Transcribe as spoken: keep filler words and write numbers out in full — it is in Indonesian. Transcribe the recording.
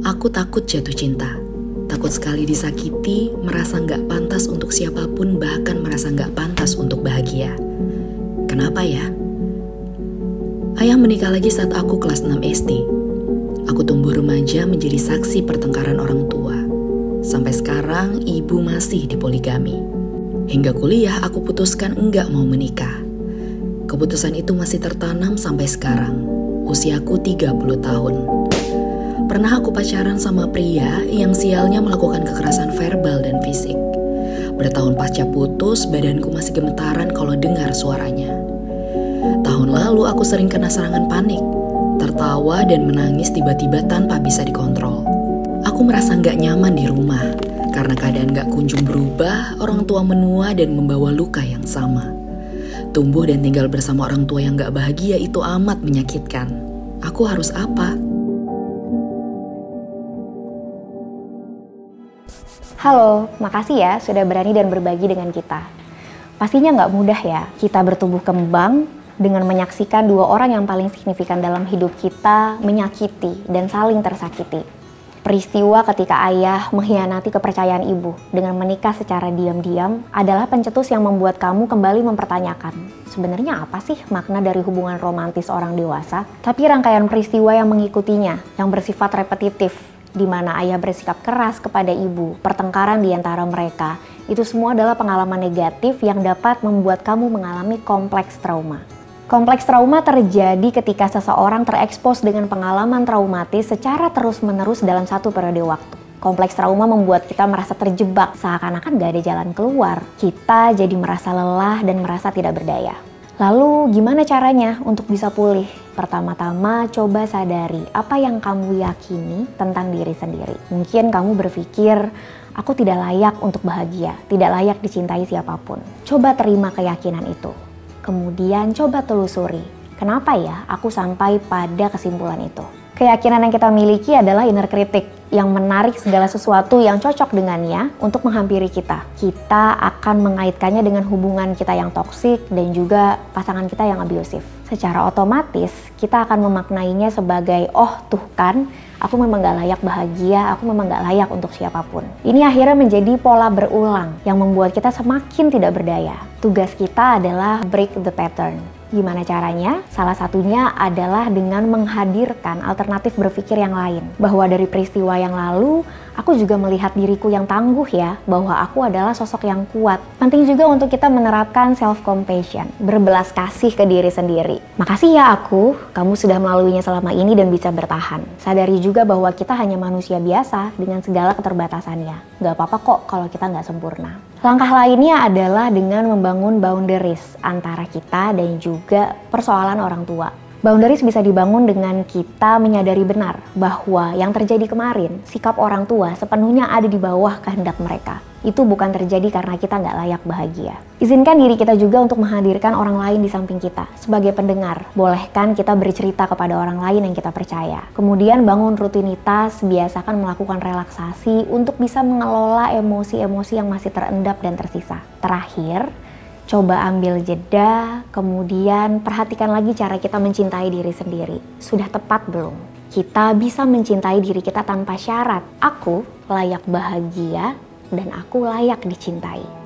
Aku takut jatuh cinta, takut sekali disakiti, merasa nggak pantas untuk siapapun, bahkan merasa nggak pantas untuk bahagia. Kenapa ya? Ayah menikah lagi saat aku kelas enam S D. Aku tumbuh remaja menjadi saksi pertengkaran orang tua. Sampai sekarang, ibu masih dipoligami. Hingga kuliah, aku putuskan enggak mau menikah. Keputusan itu masih tertanam sampai sekarang. Usiaku tiga puluh tahun. Pernah aku pacaran sama pria yang sialnya melakukan kekerasan verbal dan fisik. Bertahun pasca putus, badanku masih gemetaran kalau dengar suaranya. Tahun lalu aku sering kena serangan panik, tertawa dan menangis tiba-tiba tanpa bisa dikontrol. Aku merasa nggak nyaman di rumah, karena keadaan nggak kunjung berubah, orang tua menua dan membawa luka yang sama. Tumbuh dan tinggal bersama orang tua yang gak bahagia itu amat menyakitkan. Aku harus apa? Halo, makasih ya sudah berani dan berbagi dengan kita. Pastinya gak mudah ya kita bertumbuh kembang dengan menyaksikan dua orang yang paling signifikan dalam hidup kita menyakiti dan saling tersakiti. Peristiwa ketika ayah mengkhianati kepercayaan ibu dengan menikah secara diam-diam adalah pencetus yang membuat kamu kembali mempertanyakan, sebenarnya apa sih makna dari hubungan romantis orang dewasa? Tapi rangkaian peristiwa yang mengikutinya, yang bersifat repetitif, di mana ayah bersikap keras kepada ibu, pertengkaran di antara mereka, itu semua adalah pengalaman negatif yang dapat membuat kamu mengalami kompleks trauma. Kompleks trauma terjadi ketika seseorang terekspos dengan pengalaman traumatis secara terus-menerus dalam satu periode waktu. Kompleks trauma membuat kita merasa terjebak, seakan-akan gak ada jalan keluar. Kita jadi merasa lelah dan merasa tidak berdaya. Lalu gimana caranya untuk bisa pulih? Pertama-tama coba sadari apa yang kamu yakini tentang diri sendiri. Mungkin kamu berpikir, aku tidak layak untuk bahagia, tidak layak dicintai siapapun. Coba terima keyakinan itu. Kemudian coba telusuri, kenapa ya aku sampai pada kesimpulan itu? Keyakinan yang kita miliki adalah inner critic yang menarik segala sesuatu yang cocok dengannya untuk menghampiri kita. Kita akan mengaitkannya dengan hubungan kita yang toksik dan juga pasangan kita yang abusif. Secara otomatis kita akan memaknainya sebagai, oh tuh kan, aku memang gak layak bahagia, aku memang gak layak untuk siapapun. Ini akhirnya menjadi pola berulang yang membuat kita semakin tidak berdaya. Tugas kita adalah break the pattern. Gimana caranya? Salah satunya adalah dengan menghadirkan alternatif berpikir yang lain. Bahwa dari peristiwa yang lalu, aku juga melihat diriku yang tangguh ya, bahwa aku adalah sosok yang kuat. Penting juga untuk kita menerapkan self-compassion, berbelas kasih ke diri sendiri. Makasih ya aku, kamu sudah melaluinya selama ini dan bisa bertahan. Sadari juga juga bahwa kita hanya manusia biasa dengan segala keterbatasannya. Gak apa-apa kok kalau kita gak sempurna. Langkah lainnya adalah dengan membangun boundaries antara kita dan juga persoalan orang tua. Boundaries bisa dibangun dengan kita menyadari benar bahwa yang terjadi kemarin, sikap orang tua sepenuhnya ada di bawah kehendak mereka. Itu bukan terjadi karena kita nggak layak bahagia. Izinkan diri kita juga untuk menghadirkan orang lain di samping kita. Sebagai pendengar, bolehkan kita bercerita kepada orang lain yang kita percaya. Kemudian bangun rutinitas, biasakan melakukan relaksasi untuk bisa mengelola emosi-emosi yang masih terendap dan tersisa. Terakhir, coba ambil jeda, kemudian perhatikan lagi cara kita mencintai diri sendiri. Sudah tepat belum? Kita bisa mencintai diri kita tanpa syarat. Aku layak bahagia, dan aku layak dicintai.